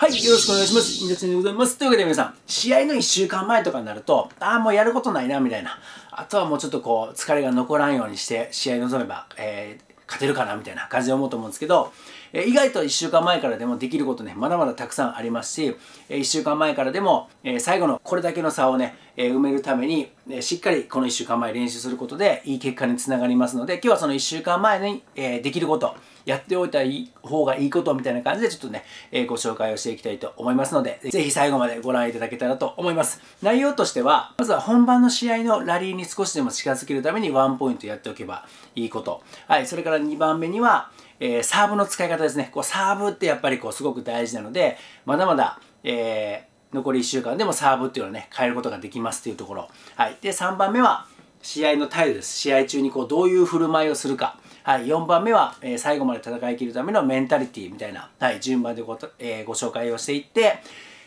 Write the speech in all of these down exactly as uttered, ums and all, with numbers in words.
はい、よろしくお願いします。みなちゃんでございます。というわけで皆さん、試合のいっしゅうかんまえとかになると、ああ、もうやることないな、みたいな。あとはもうちょっとこう、疲れが残らんようにして、試合に臨めば、えー、勝てるかな、みたいな感じで思うと思うんですけど、えー、意外といっしゅうかんまえからでもできることね、まだまだたくさんありますし、えー、いっしゅうかんまえからでも、えー、最後のこれだけの差をね、えー、埋めるために、えー、しっかりこのいっしゅうかんまえ練習することで、いい結果につながりますので、今日はそのいっしゅうかんまえに、えー、できること、やっておいた方がいいことみたいな感じでちょっとね、えー、ご紹介をしていきたいと思いますので、ぜひ最後までご覧いただけたらと思います。内容としては、まずは本番の試合のラリーに少しでも近づけるためにワンポイントやっておけばいいこと。はい、それからにばんめには、えー、サーブの使い方ですね。こうサーブってやっぱりこうすごく大事なので、まだまだ、えー、残りいっしゅうかんでもサーブっていうのをね、変えることができますっていうところ。はい、で、さんばんめは、試合の態度です。試合中にこうどういう振る舞いをするか。はい、よんばんめは、えー、最後まで戦い切るためのメンタリティみたいな、はい、順番で ご,、えー、ご紹介をしていって、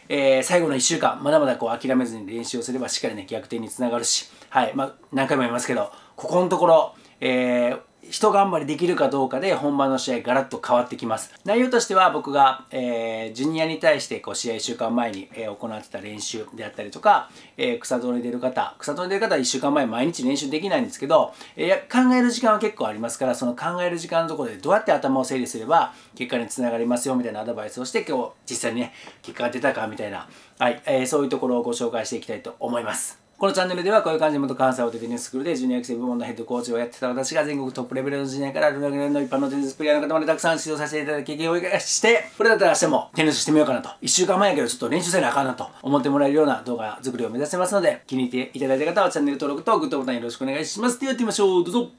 えー、最後のいっしゅうかん、まだまだこう諦めずに練習をすればしっかりね、逆転につながるし、はい、まあ、何回も言いますけど、ここのところ、えー一頑張りできるかどうかで本番の試合ガラッと変わってきます。内容としては僕が、えー、ジュニアに対してこう試合いっしゅうかんまえに、えー、行ってた練習であったりとか、えー、草ゾーに出る方、草ゾーに出る方はいっしゅうかんまえ毎日練習できないんですけど、えー、考える時間は結構ありますから、その考える時間のところでどうやって頭を整理すれば結果につながりますよみたいなアドバイスをして、今日実際にね、結果が出たかみたいな、はい、えー、そういうところをご紹介していきたいと思います。このチャンネルではこういう感じで元関西大手ビジネススクールでジュニア育成部門のヘッドコーチをやってた私が全国トップレベルのジュニアからルナグレンの一般のテニスプレイヤーの方までたくさん指導させていただいた経験を生かして、これだったら明日もテニスしてみようかなと、いっしゅうかんまえやけどちょっと練習せなあかんなと思ってもらえるような動画作りを目指してますので、気に入っていただいた方はチャンネル登録とグッドボタンよろしくお願いします。ではやってみましょう。どうぞ。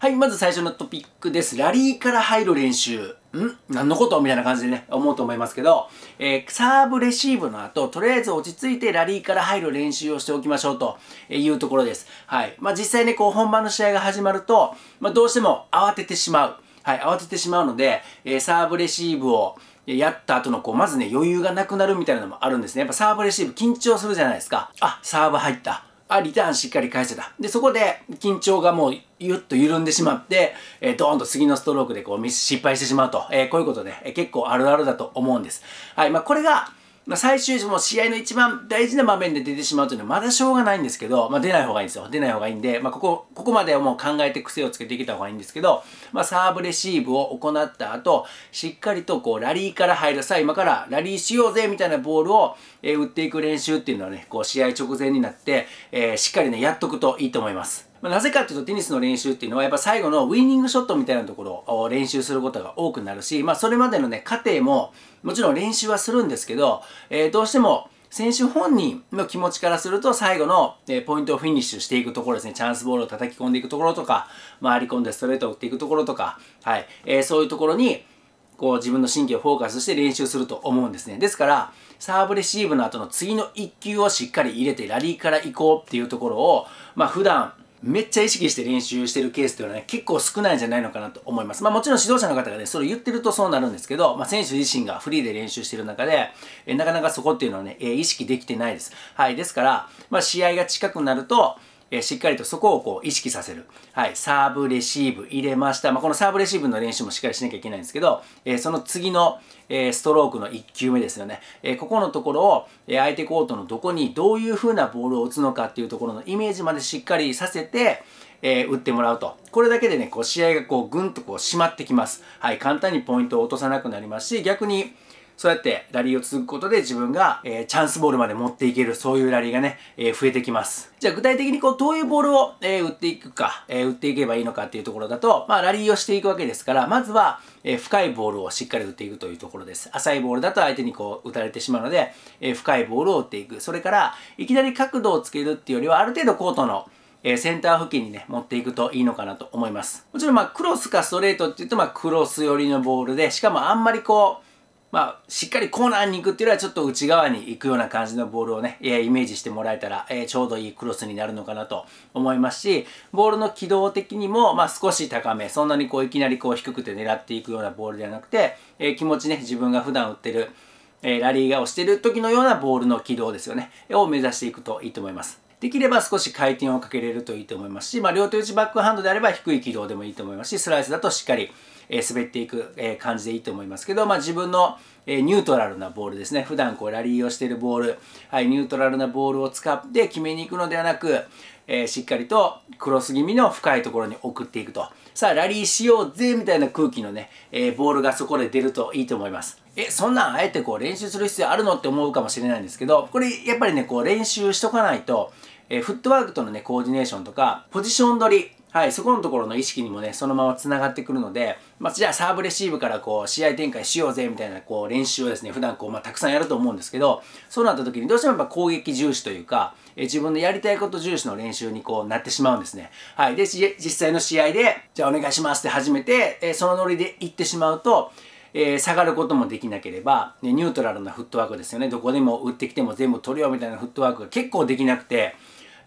はい、まず最初のトピックです。ラリーから入る練習。ん何のことみたいな感じでね、思うと思いますけど、えー、サーブレシーブの後、とりあえず落ち着いてラリーから入る練習をしておきましょうというところです。はい。まあ、実際ね、こう、本番の試合が始まると、まあ、どうしても慌ててしまう。はい、慌ててしまうので、えー、サーブレシーブをやった後の、こう、まずね、余裕がなくなるみたいなのもあるんですね。やっぱサーブレシーブ緊張するじゃないですか。あ、サーブ入った。あ、リターンしっかり返してた。で、そこで緊張がもうゆっと緩んでしまって、えー、ドーンと次のストロークでこうミス失敗してしまうと。えー、こういうことで、ねえー、結構あるあるだと思うんです。はい。まあ、これが、まあ、最終、もう試合の一番大事な場面で出てしまうというのはまだしょうがないんですけど、まあ、出ない方がいいんですよ。出ない方がいいんで、まあ、ここ、ここまではもう考えて癖をつけていけた方がいいんですけど、まあ、サーブレシーブを行った後、しっかりとこう、ラリーから入る。さあ、今からラリーしようぜみたいなボールを、えー、打っていく練習っていうのはね、こう、試合直前になって、えー、しっかりね、やっとくといいと思います。まあなぜかというとテニスの練習っていうのはやっぱ最後のウィニングショットみたいなところを練習することが多くなるし、まあそれまでのね、過程ももちろん練習はするんですけど、えー、どうしても選手本人の気持ちからすると最後のポイントをフィニッシュしていくところですね。チャンスボールを叩き込んでいくところとか、回り込んでストレートを打っていくところとか、はい、えー、そういうところにこう自分の神経をフォーカスして練習すると思うんですね。ですから、サーブレシーブの後の次の一球をしっかり入れてラリーから行こうっていうところを、まあ普段、めっちゃ意識して練習してるケースというのはね、結構少ないんじゃないのかなと思います。まあもちろん指導者の方がね、それを言ってるとそうなるんですけど、まあ選手自身がフリーで練習してる中で、えなかなかそこっていうのはね、え意識できてないです。はい。ですから、まあ試合が近くなると、えしっかりとそこをこう意識させる。はい。サーブレシーブ入れました。まあこのサーブレシーブの練習もしっかりしなきゃいけないんですけど、えその次の、えストロークのいっ球目ですよね。えここのところを、え相手コートのどこにどういう風なボールを打つのかっていうところのイメージまでしっかりさせて、えー、打ってもらうと。これだけでね、こう試合がこうぐんとこう締まってきます。はい。簡単にポイントを落とさなくなりますし、逆に、そうやってラリーを続くことで自分が、えー、チャンスボールまで持っていける、そういうラリーがね、えー、増えてきます。じゃあ具体的にこうどういうボールを、えー、打っていくか、えー、打っていけばいいのかっていうところだと、まあラリーをしていくわけですから、まずは、えー、深いボールをしっかり打っていくというところです。浅いボールだと相手にこう打たれてしまうので、えー、深いボールを打っていく。それから、いきなり角度をつけるっていうよりは、ある程度コートのえー、センター付近にね、持っていくといいのかなと思います。もちろんまあクロスかストレートっていうとまあクロス寄りのボールで、しかもあんまりこう、まあ、しっかりコーナーに行くっていうよりはちょっと内側に行くような感じのボールをね、イメージしてもらえたら、えー、ちょうどいいクロスになるのかなと思いますし、ボールの軌道的にも、まあ少し高め、そんなにこういきなりこう低くて狙っていくようなボールではなくて、えー、気持ちね、自分が普段打ってる、えー、ラリーをしてる時のようなボールの軌道ですよね、を目指していくといいと思います。できれば少し回転をかけれるといいと思いますし、まあ、両手打ちバックハンドであれば低い軌道でもいいと思いますし、スライスだとしっかり滑っていく感じでいいと思いますけど、まあ、自分のニュートラルなボールですね。普段こうラリーをしているボール、はい、ニュートラルなボールを使って決めに行くのではなく、えー、しっかりとクロス気味の深いところに送っていくと。さあ、ラリーしようぜみたいな空気のね、えー、ボールがそこで出るといいと思います。え、そんなんあえてこう練習する必要あるのって思うかもしれないんですけど、これやっぱりね、こう練習しとかないと、えー、フットワークとのね、コーディネーションとか、ポジション取り、はい、そこのところの意識にもね、そのまま繋がってくるので、まあ、じゃあサーブレシーブからこう、試合展開しようぜみたいなこう、練習をですね、普段こう、まあ、たくさんやると思うんですけど、そうなった時にどうしてもやっぱ攻撃重視というか、え自分のやりたいこと重視の練習にこう、なってしまうんですね。はい。で、実際の試合で、じゃあお願いしますって始めて、えそのノリで行ってしまうと、えー、下がることもできなければ、ね、ニュートラルなフットワークですよね。どこでも打ってきても全部取るよみたいなフットワークが結構できなくて、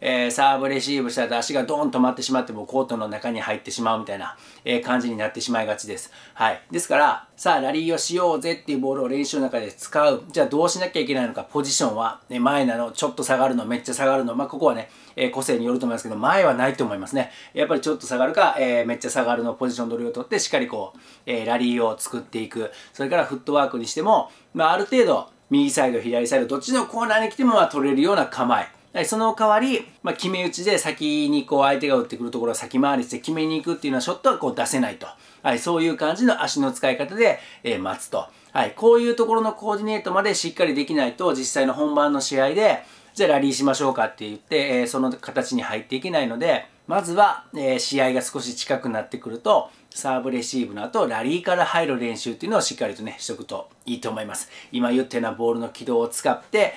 えー、サーブレシーブしたら足がドーン止まってしまってもコートの中に入ってしまうみたいな、えー、感じになってしまいがちです。はい。ですから、さあラリーをしようぜっていうボールを練習の中で使う。じゃあどうしなきゃいけないのか。ポジションは、ね、前なの、ちょっと下がるの、めっちゃ下がるの。まあ、ここはね、えー、個性によると思いますけど、前はないと思いますね。やっぱりちょっと下がるか、えー、めっちゃ下がるのポジション取りを取って、しっかりこう、えー、ラリーを作っていく。それからフットワークにしても、まあ、ある程度、右サイド、左サイド、どっちのコーナーに来てもまあ取れるような構え。その代わり、まあ、決め打ちで先にこう相手が打ってくるところを先回りして決めに行くっていうようなショットはこう出せないと。はい、そういう感じの足の使い方で、えー、待つと。はい、こういうところのコーディネートまでしっかりできないと実際の本番の試合でじゃあラリーしましょうかって言って、えー、その形に入っていけないので、まずは、えー、試合が少し近くなってくるとサーブレシーブの後ラリーから入る練習っていうのをしっかりとねしとくといいと思います。今言ったようなボールの軌道を使って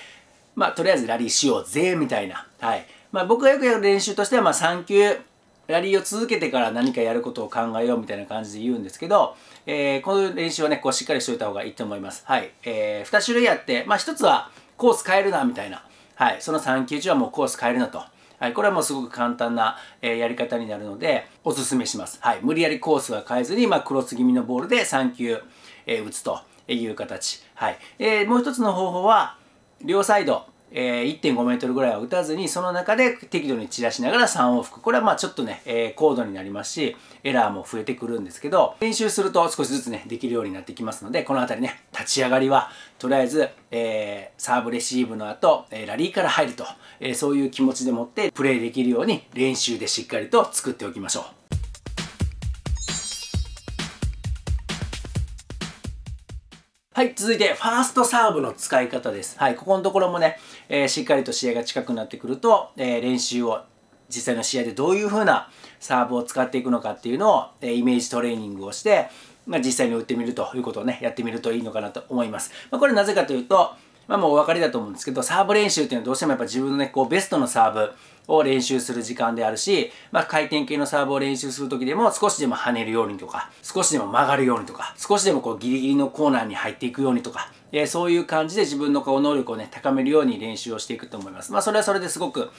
まあ、とりあえずラリーしようぜ、みたいな。はい。まあ、僕がよくやる練習としては、まあ、さん球、ラリーを続けてから何かやることを考えよう、みたいな感じで言うんですけど、えー、この練習はね、こう、しっかりしといた方がいいと思います。はい。えー、に種類あって、まあ、ひとつは、コース変えるな、みたいな。はい。そのさん球中はもうコース変えるなと。はい。これはもうすごく簡単な、えー、やり方になるので、おすすめします。はい。無理やりコースは変えずに、まあ、クロス気味のボールでさん球、えー、打つという形。はい。えー、もうひとつの方法は、両サイド、えー、いってんごメートルぐらいは打たずに、その中で適度に散らしながらさん往復。これはまあちょっとね、えー、高度になりますし、エラーも増えてくるんですけど、練習すると少しずつね、できるようになってきますので、このあたりね、立ち上がりは、とりあえず、えー、サーブレシーブの後、えー、ラリーから入ると、えー、そういう気持ちでもって、プレイできるように練習でしっかりと作っておきましょう。はい、続いて、ファーストサーブの使い方です。はい、ここのところもね、えー、しっかりと試合が近くなってくると、えー、練習を、実際の試合でどういう風なサーブを使っていくのかっていうのを、えー、イメージトレーニングをして、まあ、実際に打ってみるということをね、やってみるといいのかなと思います。まあ、これなぜかというと、まあもうお分かりだと思うんですけど、サーブ練習っていうのはどうしてもやっぱ自分のね、こうベストのサーブを練習する時間であるし、まあ回転系のサーブを練習するときでも少しでも跳ねるようにとか、少しでも曲がるようにとか、少しでもこうギリギリのコーナーに入っていくようにとか、えー、そういう感じで自分のこう能力をね、高めるように練習をしていくと思います。まあそれはそれですごく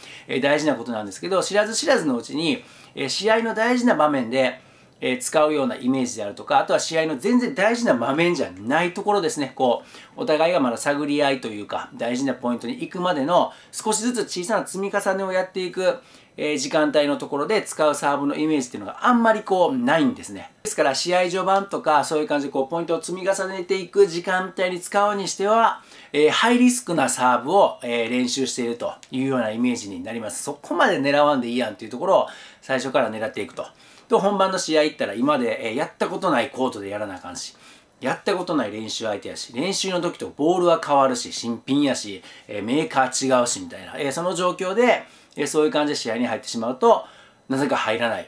大事なことなんですけど、知らず知らずのうちに、試合の大事な場面で、え使うようなイメージであるとか、あとは試合の全然大事な場面じゃないところですね、こう、お互いがまだ探り合いというか、大事なポイントに行くまでの少しずつ小さな積み重ねをやっていく、えー、時間帯のところで使うサーブのイメージっていうのがあんまりこうないんですね。ですから試合序盤とかそういう感じでこうポイントを積み重ねていく時間帯に使うにしては、えー、ハイリスクなサーブを、えー、練習しているというようなイメージになります。そこまで狙わんでいいやんっていうところを最初から狙っていくと。と本番の試合行ったら今まで、えー、やったことないコートでやらなあかんし、やったことない練習相手やし、練習の時とボールは変わるし、新品やし、えー、メーカー違うしみたいな、えー、その状況で、えー、そういう感じで試合に入ってしまうと、なぜか入らない、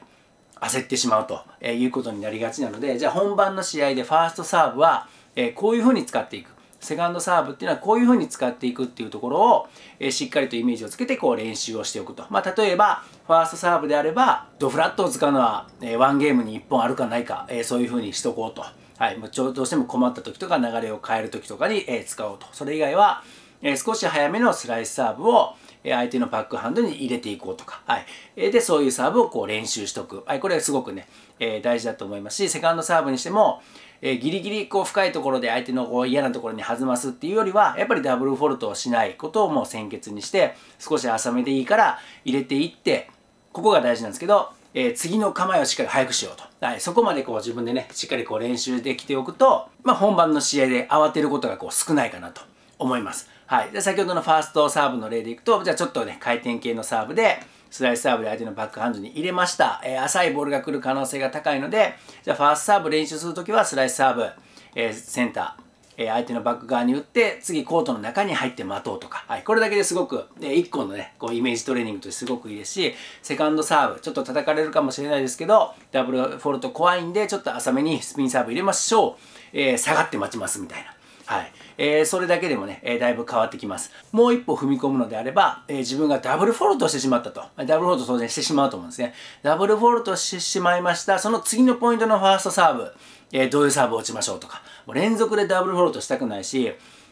焦ってしまうと、えー、いうことになりがちなので、じゃあ本番の試合でファーストサーブは、えー、こういう風に使っていく。セカンドサーブっていうのはこういう風に使っていくっていうところを、えー、しっかりとイメージをつけてこう練習をしておくと。まあ、例えば、ファーストサーブであれば、ドフラットを使うのは、えー、ワンゲームにいっぽんあるかないか、えー、そういう風にしとこうと。はい。もうちょうどどうしても困った時とか流れを変える時とかに、えー、使おうと。それ以外は、えー、少し早めのスライスサーブを、相手のバックハンドに入れていこうとか、はい、でそういうサーブをこう練習しておく、はい、これはすごくね、えー、大事だと思いますし、セカンドサーブにしても、えー、ギリギリこう深いところで相手のこう嫌なところに弾ますっていうよりは、やっぱりダブルフォールトをしないことをもう先決にして、少し浅めでいいから入れていって、ここが大事なんですけど、えー、次の構えをしっかり早くしようと。はい、そこまでこう自分でね、しっかりこう練習できておくと、まあ、本番の試合で慌てることがこう少ないかなと思います。はい、で先ほどのファーストサーブの例でいくと、じゃあちょっとね、回転系のサーブで、スライスサーブで相手のバックハンドに入れました。えー、浅いボールが来る可能性が高いので、じゃあファーストサーブ練習するときはスライスサーブ、えー、センター、えー、相手のバック側に打って、次コートの中に入って待とうとか、はい、これだけですごく、えー、いっこのね、こうイメージトレーニングとしてすごくいいですし、セカンドサーブ、ちょっと叩かれるかもしれないですけど、ダブルフォールト怖いんで、ちょっと浅めにスピンサーブ入れましょう。えー、下がって待ちますみたいな。はい。えー、それだけでもね、えー、だいぶ変わってきます。もう一歩踏み込むのであれば、えー、自分がダブルフォールトしてしまったと。ダブルフォールト当然してしまうと思うんですね。ダブルフォールトしてしまいました。その次のポイントのファーストサーブ、えー、どういうサーブを打ちましょうとか。もう連続でダブルフォールトしたくないし、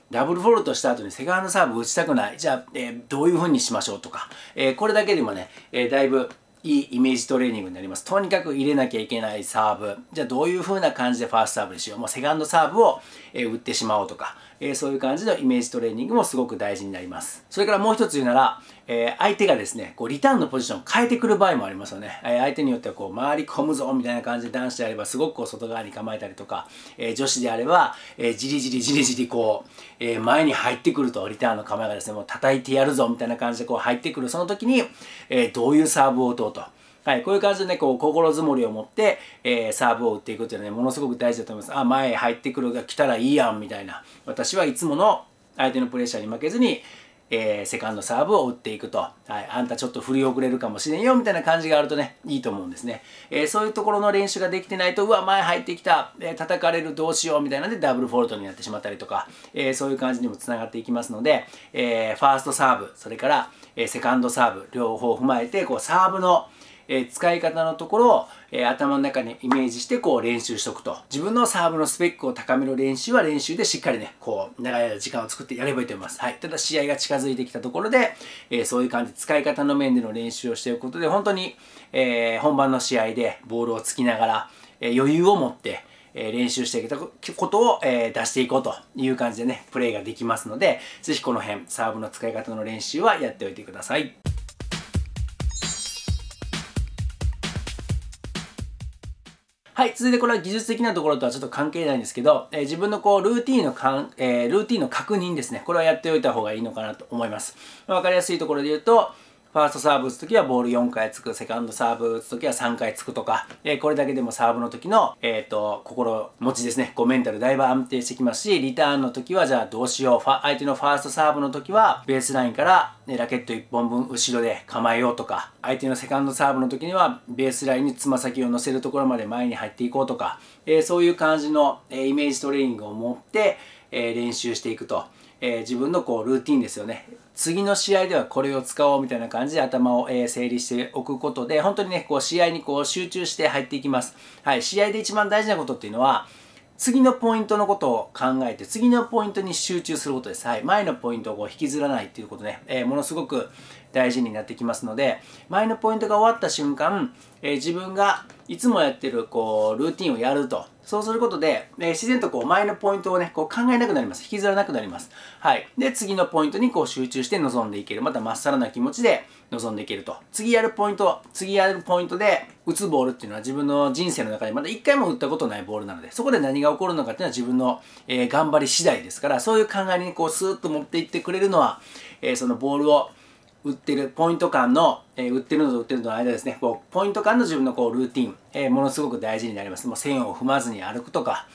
ダブルフォールトした後にセカンドサーブ打ちたくない。じゃあ、えー、どういう風にしましょうとか。えー、これだけでもね、えー、だいぶいいイメージトレーニングになります。とにかく入れなきゃいけないサーブ。じゃあどういう風な感じでファーストサーブにしよう。もうセカンドサーブを、えー、打ってしまおうとか、えー、そういう感じのイメージトレーニングもすごく大事になります。それからもう一つ言うなら、えー、相手がですね、こうリターンのポジションを変えてくる場合もありますよね。えー、相手によってはこう回り込むぞみたいな感じで男子であればすごくこう外側に構えたりとか、えー、女子であれば、えー、じりじりじりじりこう、えー、前に入ってくるとリターンの構えがですね、もう叩いてやるぞみたいな感じでこう入ってくる。その時に、えー、どういうサーブを打とうと。はい、こういう感じでね、こう心づもりを持って、えー、サーブを打っていくというのはね、ものすごく大事だと思います。あ、前入ってくるが来たらいいやんみたいな。私はいつもの相手のプレッシャーに負けずに、えー、セカンドサーブを打っていくと、はい、あんたちょっと振り遅れるかもしれんよみたいな感じがあるとね、いいと思うんですね。えー、そういうところの練習ができてないと、うわ、前入ってきた、えー、叩かれる、どうしようみたいなので、ダブルフォールトになってしまったりとか、えー、そういう感じにもつながっていきますので、えー、ファーストサーブ、それから、えー、セカンドサーブ、両方踏まえて、こう、サーブの、えー、使い方のところを、えー、頭の中にイメージしてこう練習しておくと。自分のサーブのスペックを高める練習は練習でしっかりね、こう、長い時間を作ってやればいいと思います。はい。ただ試合が近づいてきたところで、えー、そういう感じで使い方の面での練習をしておくことで、本当に、えー、本番の試合でボールをつきながら、えー、余裕を持って、えー、練習していけたことを、えー、出していこうという感じでね、プレーができますので、ぜひこの辺、サーブの使い方の練習はやっておいてください。はい、続いてこれは技術的なところとはちょっと関係ないんですけど、えー、自分のこうルーティーンのかん、えー、ルーティーンの確認ですね。これはやっておいた方がいいのかなと思います。わかりやすいところで言うと、ファーストサーブ打つときはボールよんかいつく、セカンドサーブ打つときはさんかいつくとか、えー、これだけでもサーブの時の、えっと、心持ちですね、こうメンタルだいぶ安定してきますし、リターンの時はじゃあどうしよう、相手のファーストサーブの時はベースラインから、ね、ラケットいっぽんぶん後ろで構えようとか、相手のセカンドサーブの時にはベースラインにつま先を乗せるところまで前に入っていこうとか、えー、そういう感じの、えー、イメージトレーニングを持って、えー、練習していくと。えー、自分のこうルーティンですよね。次の試合ではこれを使おうみたいな感じで頭を、えー、整理しておくことで、本当にね、こう試合にこう集中して入っていきます。はい、試合で一番大事なことっていうのは、次のポイントのことを考えて、次のポイントに集中することです。はい、前のポイントをこう引きずらないっていうことね、えー、ものすごく大事になってきますので、前のポイントが終わった瞬間、えー、自分がいつもやってるこうルーティンをやると。そうすることで、えー、自然とこう前のポイントをね、こう考えなくなります。引きずらなくなります。はい。で、次のポイントにこう集中して臨んでいける。またまっさらな気持ちで臨んでいけると。次やるポイント、次やるポイントで打つボールっていうのは自分の人生の中でまだ一回も打ったことないボールなので、そこで何が起こるのかっていうのは自分の、えー、頑張り次第ですから、そういう考えにこうスーッと持っていってくれるのは、えー、そのボールを打ってるポイント間の、えー、打ってるのと打ってるのの間ですね、こうポイント間の自分のこうルーティン、えー、ものすごく大事になります。もう線を踏まずに歩くとか、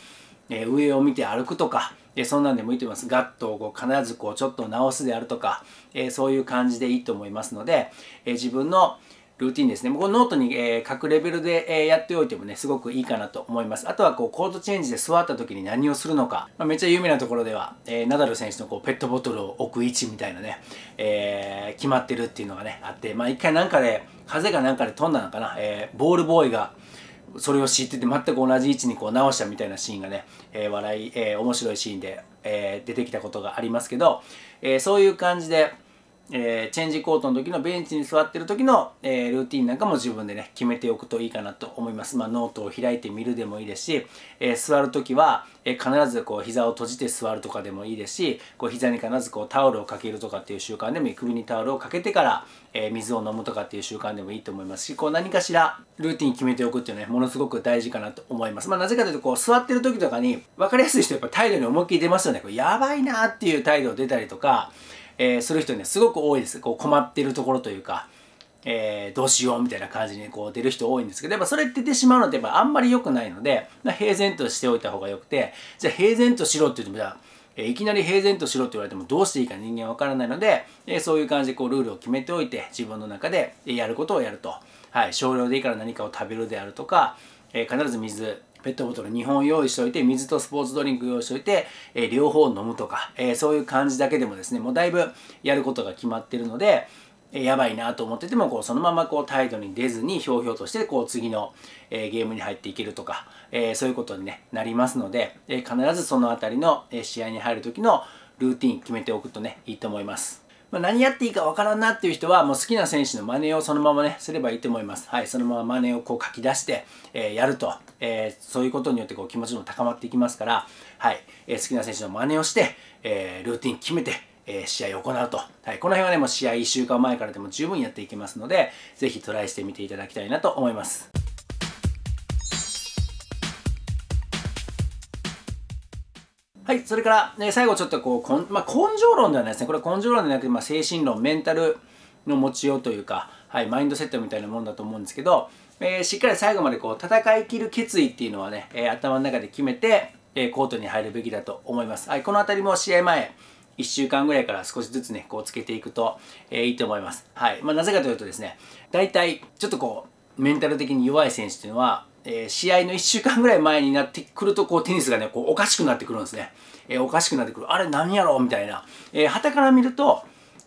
えー、上を見て歩くとか、えー、そんなんでもいいと思います。ガッとこう必ずこうちょっと直すであるとか、えー、そういう感じでいいと思いますので、えー、自分のルーティンですね。このノートに、えー、各レベルで、えー、やっておいてもね、すごくいいかなと思います。あとはこうコートチェンジで座った時に何をするのか。まあ、めっちゃ有名なところでは、えー、ナダル選手のこうペットボトルを置く位置みたいなね、えー、決まってるっていうのがね、あって、まあ一回なんかで、風がなんかで飛んだのかな、えー、ボールボーイがそれを知ってて全く同じ位置にこう直したみたいなシーンがね、えー、笑い、えー、面白いシーンで、えー、出てきたことがありますけど、えー、そういう感じで、えー、チェンジコートの時のベンチに座ってる時の、えー、ルーティンなんかも自分でね決めておくといいかなと思います。まあ、ノートを開いてみるでもいいですし、えー、座る時は、えー、必ずこう膝を閉じて座るとかでもいいですし、こう膝に必ずこうタオルをかけるとかっていう習慣でもいい、首にタオルをかけてから、えー、水を飲むとかっていう習慣でもいいと思いますし、こう何かしらルーティン決めておくっていうのはねものすごく大事かなと思います。まあ、なぜかというとこう座ってる時とかに分かりやすい人やっぱ態度に思いっきり出ますよね。こうやばいなーっていう態度を出たりとか。えー、する人ねすごく多いです。こう困ってるところというか、えー、どうしようみたいな感じにこう出る人多いんですけど、やっぱそれって出てしまうのってやっぱあんまり良くないので、平然としておいた方がよくて、じゃあ平然としろって言ってもじゃあ、えー、いきなり平然としろって言われてもどうしていいか人間は分からないので、えー、そういう感じでこうルールを決めておいて自分の中でやることをやると、はい、少量でいいから何かを食べるであるとか、えー、必ず水ペットボトルにほん用意しておいて、水とスポーツドリンク用意しておいて、えー、両方飲むとか、えー、そういう感じだけでもですねもうだいぶやることが決まってるので、えー、やばいなと思っててもこうそのままこう態度に出ずにひょうひょうとしてこう次の、えー、ゲームに入っていけるとか、えー、そういうことに、ね、なりますので、えー、必ずそのあたりの試合に入る時のルーティン決めておくとねいいと思います。まあ何やっていいかわからんなっていう人はもう好きな選手の真似をそのままねすればいいと思います。はい、そのまま真似をこう書き出して、えー、やると、えー、そういうことによってこう気持ちも高まっていきますから、はい、えー、好きな選手の真似をして、えー、ルーティン決めて、えー、試合を行うと、はい、この辺はねもう試合いっしゅうかんまえからでも十分やっていきますのでぜひトライしてみていただきたいなと思います。はい、それから、ね、最後ちょっとこう、こん、まあ、根性論ではないですね。これは根性論ではなくて、まあ、精神論、メンタルの持ちようというか、はい、マインドセットみたいなものだと思うんですけど、えー、しっかり最後までこう戦い切る決意っていうのはね、えー、頭の中で決めて、えー、コートに入るべきだと思います。はい、この辺りも試合前いっしゅうかんぐらいから少しずつねこうつけていくと、えー、いいと思います。はい、まあ、なぜかというとですね、大体ちょっとこうメンタル的に弱い選手っていうのはえー、試合のいっしゅうかんぐらい前になってくるとこうテニスがねこうおかしくなってくるんですね、えー、おかしくなってくる、あれ何やろみたいな、えー、傍から見ると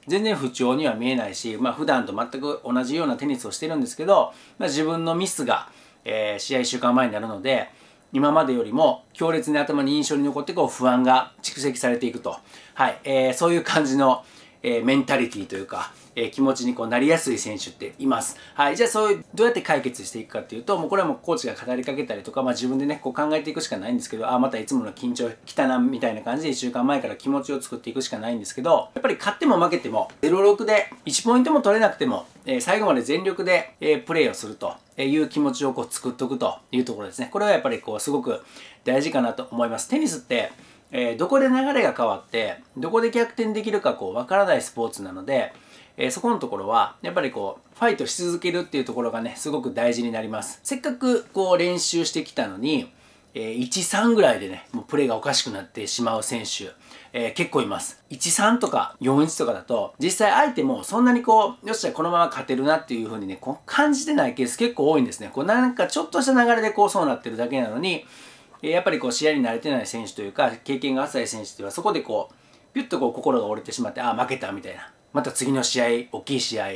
全然不調には見えないし、まあ、普段と全く同じようなテニスをしてるんですけど、まあ、自分のミスが、えー、試合いっしゅうかんまえになるので今までよりも強烈に頭に印象に残ってこう不安が蓄積されていくと、はいえー、そういう感じの、えー、メンタリティというか。えー、気持ちにこうなりやすい選手っています。はい、じゃあそういうどうやって解決していくかっていうともうこれはもうコーチが語りかけたりとか、まあ、自分でねこう考えていくしかないんですけど、ああまたいつもの緊張きたなみたいな感じでいっしゅうかんまえから気持ちを作っていくしかないんですけど、やっぱり勝っても負けても ゼロたいろく でいちポイントも取れなくても、えー、最後まで全力で、えー、プレーをするという気持ちをこう作っておくというところですね。これはやっぱりこうすごく大事かなと思います。テニスってえー、どこで流れが変わってどこで逆転できるかこう分からないスポーツなので、えー、そこのところはやっぱりこうファイトし続けるっていうところがねすごく大事になります。せっかくこう練習してきたのに、えー、いちたいさん ぐらいでねもうプレーがおかしくなってしまう選手、えー、結構います。いちたいさん とか よんたいいち とかだと実際相手もそんなにこうよっしゃこのまま勝てるなっていう風にねこう感じてないケース結構多いんですね。こうなんかちょっとした流れでこうそうなってるだけなのにやっぱりこう試合に慣れてない選手というか経験が浅い選手というのはそこでこうピュッとこう心が折れてしまって、ああ負けたみたいな、また次の試合大きい試合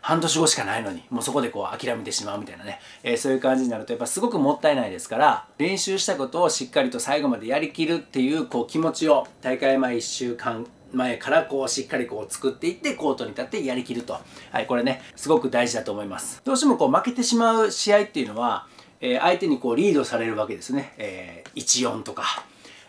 半年後しかないのにもうそこでこう諦めてしまうみたいなね、えー、そういう感じになるとやっぱすごくもったいないですから、練習したことをしっかりと最後までやりきるっていうこう気持ちを大会前いっしゅうかんまえからこうしっかりこう作っていってコートに立ってやりきると、はい、これねすごく大事だと思います。どうしてもこう負けてしまう試合っていうのはえー、相手にこうリードされるわけですね。えー、いちたいよん とか、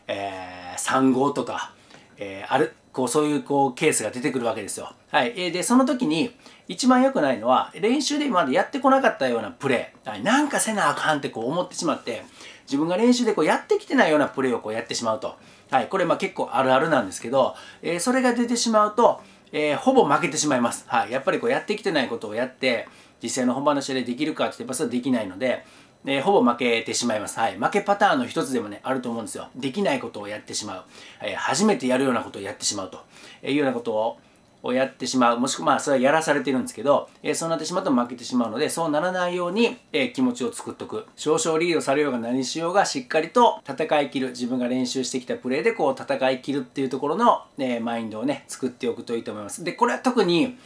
えー、さんたいご とか、えー、あるこうそういうこうケースが出てくるわけですよ。はい、えー、でその時に一番良くないのは練習で今までやってこなかったようなプレー、はい、なんかせなあかんってこう思ってしまって自分が練習でこうやってきてないようなプレーをこうやってしまうと、はい、これまあ結構あるあるなんですけど、えー、それが出てしまうと、えー、ほぼ負けてしまいます。はい、やっぱりこうやってきてないことをやって実際の本番の試合でできるかって言えばそれはできないので。えー、ほぼ負けてしまいます。はい、負けパターンの一つでもねあると思うんですよ。できないことをやってしまう、えー、初めてやるようなことをやってしまうと、えー、いうようなことをやってしまう、もしくはまあそれはやらされてるんですけど、えー、そうなってしまうと負けてしまうのでそうならないように、えー、気持ちを作っとく、少々リードされようが何しようがしっかりと戦い切る、自分が練習してきたプレーでこう戦い切るっていうところの、えー、マインドをね作っておくといいと思います。でこれは特に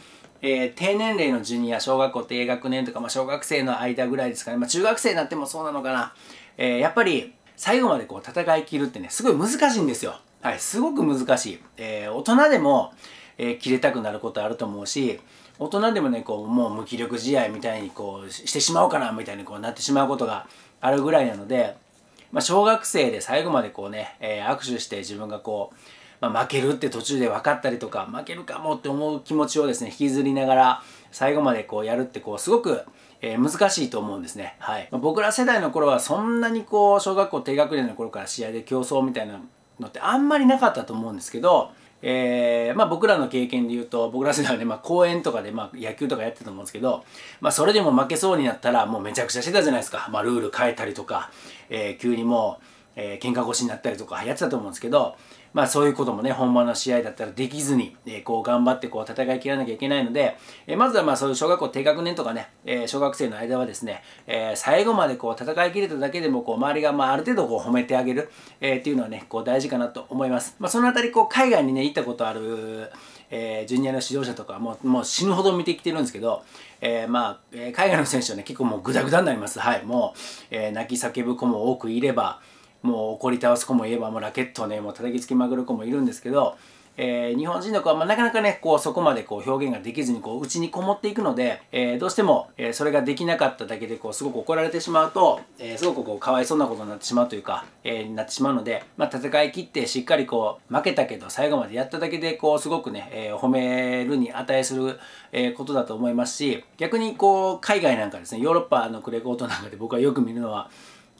えー、低年齢のジュニア、小学校低学年とか、まあ、小学生の間ぐらいですかね、まあ、中学生になってもそうなのかな、えー、やっぱり最後までこう戦い切るってねすごい難しいんですよ。はい、すごく難しい、えー、大人でもえー、切れたくなることあると思うし、大人でもねこうもう無気力試合みたいにこうしてしまおうかなみたいにこうなってしまうことがあるぐらいなので、まあ、小学生で最後までこうね、えー、握手して自分がこう、まあ、負けるって途中で分かったりとか負けるかもって思う気持ちをですね引きずりながら最後までこうやるってこうすごく、えー、難しいと思うんですね。はい、まあ、僕ら世代の頃はそんなにこう小学校低学年の頃から試合で競争みたいなのってあんまりなかったと思うんですけど、えーまあ、僕らの経験で言うと僕ら世代はね、まあ、公園とかで、まあ、野球とかやってたと思うんですけど、まあ、それでも負けそうになったらもうめちゃくちゃしてたじゃないですか。まあ、ルール変えたりとか、えー、急にもう、えー、喧嘩腰になったりとかやってたと思うんですけど、まあ、そういうこともね本番の試合だったらできずに、えー、こう頑張ってこう戦い切らなきゃいけないので、えー、まずはまあそういう小学校低学年とかね、えー、小学生の間はですね、えー、最後までこう戦い切れただけでもこう周りがまあある程度こう褒めてあげる、えー、っていうのはねこう大事かなと思います。まあ、そのあたりこう海外にね行ったことある、えー、ジュニアの指導者とかも う, もう死ぬほど見てきてるんですけど、えーまあ、海外の選手はね結構もうグダグダになります。はい、もう、えー、泣き叫ぶ子も多くいれば、もう怒り倒す子もいれば、もうラケットをねもう叩きつけまくる子もいるんですけど、えー、日本人の子は、まあ、なかなかねこうそこまでこう表現ができずにこう内にこもっていくので、えー、どうしても、えー、それができなかっただけでこうすごく怒られてしまうと、えー、すごくこうかわいそうなことになってしまうというか、えー、なってしまうので、まあ、戦い切ってしっかりこう負けたけど最後までやっただけでこうすごくね、えー、褒めるに値する、えー、ことだと思いますし、逆にこう海外なんかですねヨーロッパのクレーコートなんかで僕はよく見るのは、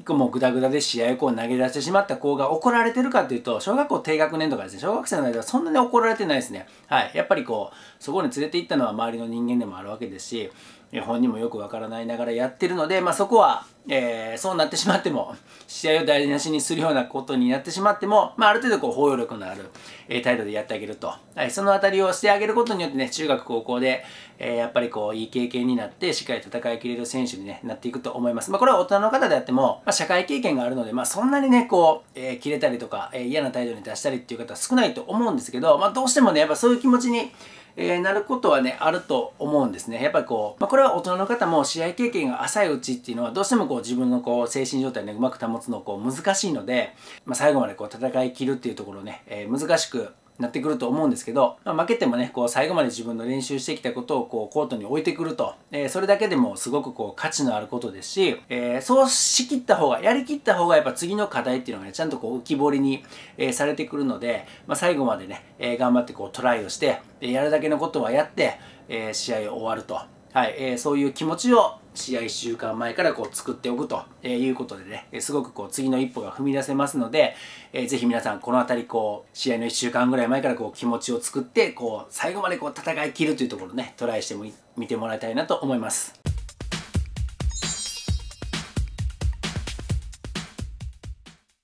もうグダグダで試合をこう投げ出してしまった子が怒られてるかというと、小学校低学年とかですね小学生の間はそんなに怒られてないですね。はい、やっぱりこうそこに連れて行ったのは周りの人間でもあるわけですし、本人もよくわからないながらやってるので、まあ、そこは、えー、そうなってしまっても試合を台無しにするようなことになってしまっても、まあ、ある程度こう包容力のある、えー、態度でやってあげると、はい、その辺りをしてあげることによってね中学高校で、えー、やっぱりこういい経験になってしっかり戦いきれる選手に、ね、なっていくと思います。まあ、これは大人の方であっても、まあ、社会経験があるので、まあ、そんなにねこう、えー、切れたりとか、えー、嫌な態度に出したりっていう方は少ないと思うんですけど、まあ、どうしてもねやっぱそういう気持ちにえー、なることはねあると思うんですね。やっぱりこう、まあ、これは大人の方も試合経験が浅いうちっていうのはどうしてもこう自分のこう精神状態を、ね、うまく保つのこう難しいので、まあ、最後までこう戦い切るっていうところね、えー、難しくなってくると思うんですけど、まあ、負けてもねこう最後まで自分の練習してきたことをこうコートに置いてくると、えー、それだけでもすごくこう価値のあることですし、えー、そうしきった方がやりきった方がやっぱ次の課題っていうのがねちゃんとこう浮き彫りに、えー、されてくるので、まあ、最後までね、えー、頑張ってこうトライをしてやるだけのことはやって、えー、試合を終わると、はいえー、そういう気持ちを試合いっしゅうかんまえからこう作っておくということでねすごくこう次の一歩が踏み出せますので、えー、ぜひ皆さんこの辺りこう試合のいっしゅうかんぐらい前からこう気持ちを作ってこう最後までこう戦い切るというところをねトライしてみてもらいたいなと思います。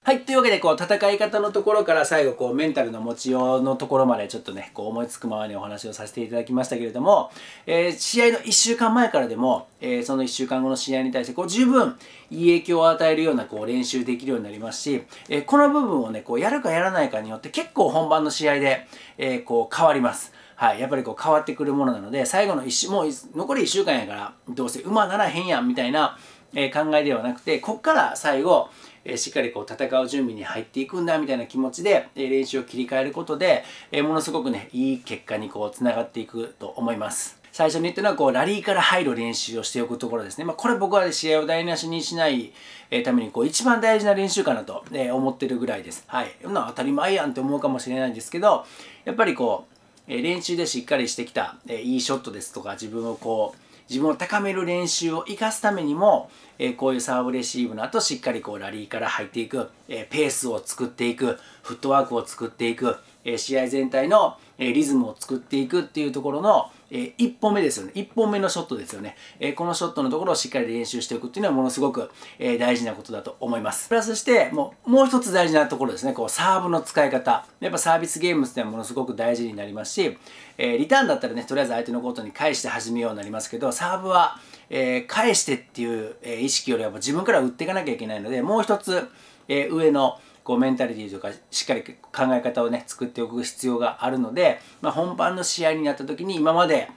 はい。というわけで、こう、戦い方のところから最後、こう、メンタルの持ちようのところまで、ちょっとね、こう、思いつくままにお話をさせていただきましたけれども、えー、試合のいっしゅうかんまえからでも、えー、そのいっしゅうかんごの試合に対して、こう、十分、いい影響を与えるような、こう、練習できるようになりますし、えー、この部分をね、こう、やるかやらないかによって、結構本番の試合で、えー、こう、変わります。はい。やっぱりこう変わってくるものなので、最後のいっしゅう、もう残りいっしゅうかんやから、どうせ馬ならへんやん、みたいな、えー、考えではなくて、こっから最後、えー、しっかりこう戦う準備に入っていくんだ、みたいな気持ちで、えー、練習を切り替えることで、えー、ものすごくね、いい結果にこう、つながっていくと思います。最初に言ったのは、こう、ラリーから入る練習をしておくところですね。まあ、これ僕は試合を台無しにしないために、こう、一番大事な練習かなと、えー、思ってるぐらいです。はい。そんな当たり前やんって思うかもしれないんですけど、やっぱりこう、練習でしっかりしてきたいいショットですとか自分をこう自分を高める練習を生かすためにもこういうサーブレシーブの後しっかりこうラリーから入っていくペースを作っていくフットワークを作っていく試合全体のリズムを作っていくっていうところの一本目ですよね。一本目のショットですよね。このショットのところをしっかり練習しておくっていうのはものすごく大事なことだと思います。プラスして、もう、もう一つ大事なところですね。こう、サーブの使い方。やっぱサービスゲームっていうのはものすごく大事になりますし、リターンだったらね、とりあえず相手のコートに返して始めようになりますけど、サーブは返してっていう意識よりは自分から打っていかなきゃいけないので、もう一つ上のこうメンタリティとかしっかり考え方をね作っておく必要があるので、まあ、本番の試合になった時に今まで、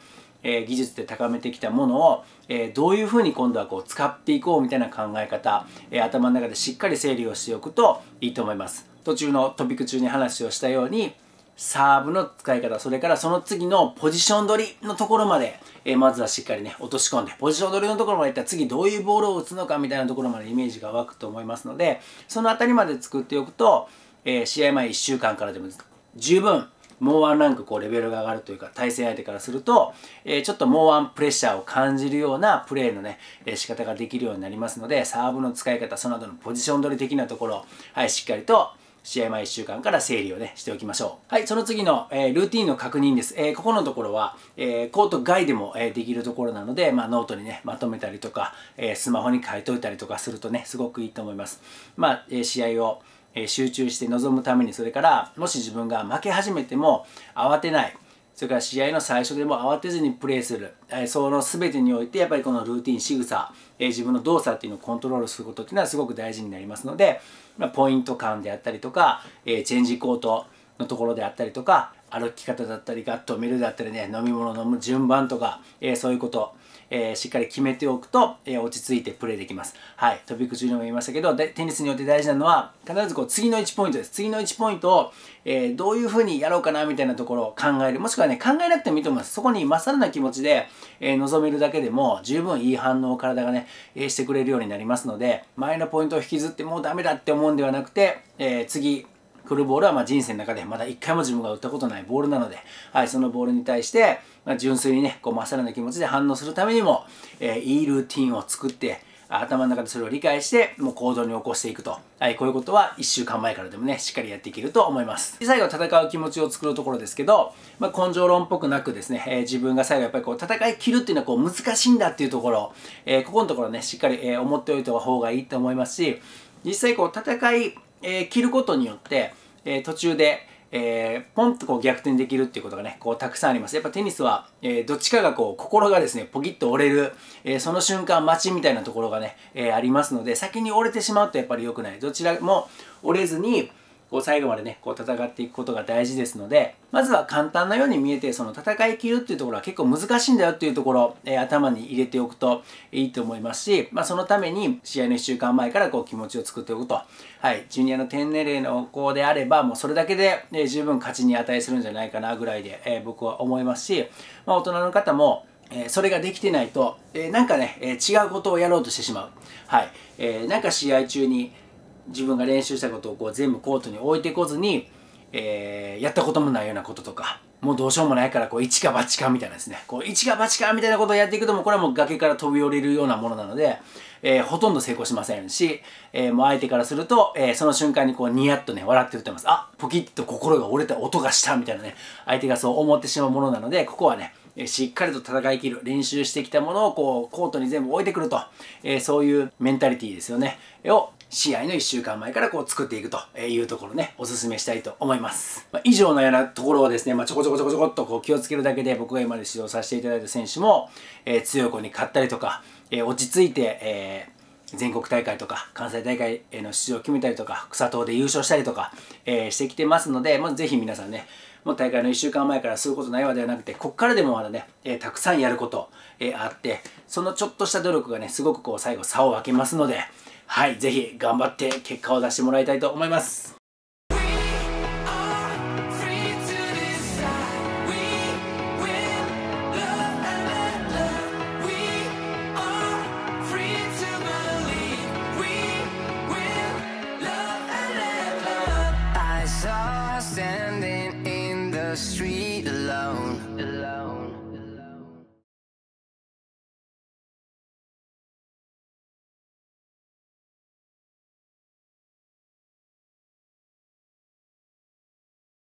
えー、技術で高めてきたものを、えー、どういうふうに今度はこう使っていこうみたいな考え方、えー、頭の中でしっかり整理をしておくといいと思います。途中のトピック中に話をしたようにサーブの使い方、それからその次のポジション取りのところまで、えー、まずはしっかりね、落とし込んで、ポジション取りのところまでいったら次どういうボールを打つのかみたいなところまでイメージが湧くと思いますので、そのあたりまで作っておくと、えー、試合前いっしゅうかんからでも十分、もうワンランクこうレベルが上がるというか、対戦相手からすると、えー、ちょっともうワンプレッシャーを感じるようなプレーのね、えー、仕方ができるようになりますので、サーブの使い方、その後のポジション取り的なところ、はい、しっかりと、試合前いっしゅうかんから整理をね、しておきましょう。はい、その次の、えー、ルーティンの確認です。えー、ここのところは、えー、コート外でも、えー、できるところなので、まあ、ノートにね、まとめたりとか、えー、スマホに書いといたりとかするとね、すごくいいと思います。まあ、えー、試合を、えー、集中して臨むために、それから、もし自分が負け始めても慌てない。それから試合の最初でも慌てずにプレーする、その全てにおいてやっぱりこのルーティン、仕草、自分の動作っていうのをコントロールすることっていうのはすごく大事になりますので、ポイント感であったりとか、チェンジコートのところであったりとか、歩き方だったり、ガッと見るだったりね、飲み物飲む順番とか、そういうこと、しっかり決めておくと落ち着いてプレーできます。はい、トピック中にも言いましたけど、テニスにおいて大事なのは必ずこう次のいちポイントです。次のいちポイントをえー、どういうふうにやろうかなみたいなところを考える。もしくはね、考えなくてもいいと思います。そこに勝るな気持ちで、えー、臨めるだけでも十分いい反応を体がね、えー、してくれるようになりますので、前のポイントを引きずってもうダメだって思うんではなくて、えー、次来るボールはまあ人生の中でまだいっかいも自分が打ったことないボールなので、はい、そのボールに対して、まあ、純粋にね、こう勝るな気持ちで反応するためにも、えー、いいルーティンを作って、頭の中でそれを理解して、もう行動に起こしていくと。はい、こういうことはいっしゅうかんまえからでもね、しっかりやっていけると思います。で、最後、戦う気持ちを作るところですけど、まあ、根性論っぽくなくですね、えー、自分が最後やっぱりこう、戦い切るっていうのはこう、難しいんだっていうところ、えー、ここのところね、しっかり、えー、思っておいた方がいいと思いますし、実際こう、戦い、えー、切ることによって、えー、途中で、えー、ポンとこう逆転できるっていうことがね、こうたくさんあります。やっぱテニスは、えー、どっちかがこう心がですね、ポキッと折れる、えー、その瞬間待ちみたいなところがね、えー、ありますので、先に折れてしまうとやっぱり良くない。どちらも折れずに、こう最後までね、こう戦っていくことが大事ですので、まずは簡単なように見えて、その戦い切るっていうところは結構難しいんだよっていうところを、えー、頭に入れておくといいと思いますし、まあ、そのために試合のいっしゅうかんまえからこう気持ちを作っておくと。はい、ジュニアの天然齢の子であれば、もうそれだけで、えー、十分勝ちに値するんじゃないかなぐらいで、えー、僕は思いますし、まあ、大人の方も、えー、それができてないと、えー、なんかね、えー、違うことをやろうとしてしまう。はい、えー、なんか試合中に、自分が練習したことをこう全部コートに置いてこずに、えー、やったこともないようなこととか、もうどうしようもないからこう一か八かみたいなですね、こう一か八かみたいなことをやっていくと、もうこれはもう崖から飛び降りるようなものなので、えー、ほとんど成功しませんし、えー、もう相手からすると、えー、その瞬間にこうニヤッとね笑って打ってます。あ、ポキッと心が折れた音がしたみたいなね、相手がそう思ってしまうものなので、ここはねしっかりと戦い切る、練習してきたものをこうコートに全部置いてくると、えー、そういうメンタリティーですよねを試合のいっしゅうかんまえからこう作っていくというところね、おすすめしたいと思います。まあ、以上のようなところをですね、まあ、ちょこちょこちょこちょこっとこう気をつけるだけで、僕が今まで指導させていただいた選手も、えー、強い子に勝ったりとか、えー、落ち着いて、えー全国大会とか関西大会への出場を決めたりとか、草東で優勝したりとか、えー、してきてますので、まあ、ぜひ皆さんね、もう大会のいっしゅうかんまえからすることないわではなくて、こっからでもまだね、えー、たくさんやること、えー、あって、そのちょっとした努力がね、すごくこう最後差を分けますので、はい、ぜひ頑張って結果を出してもらいたいと思います。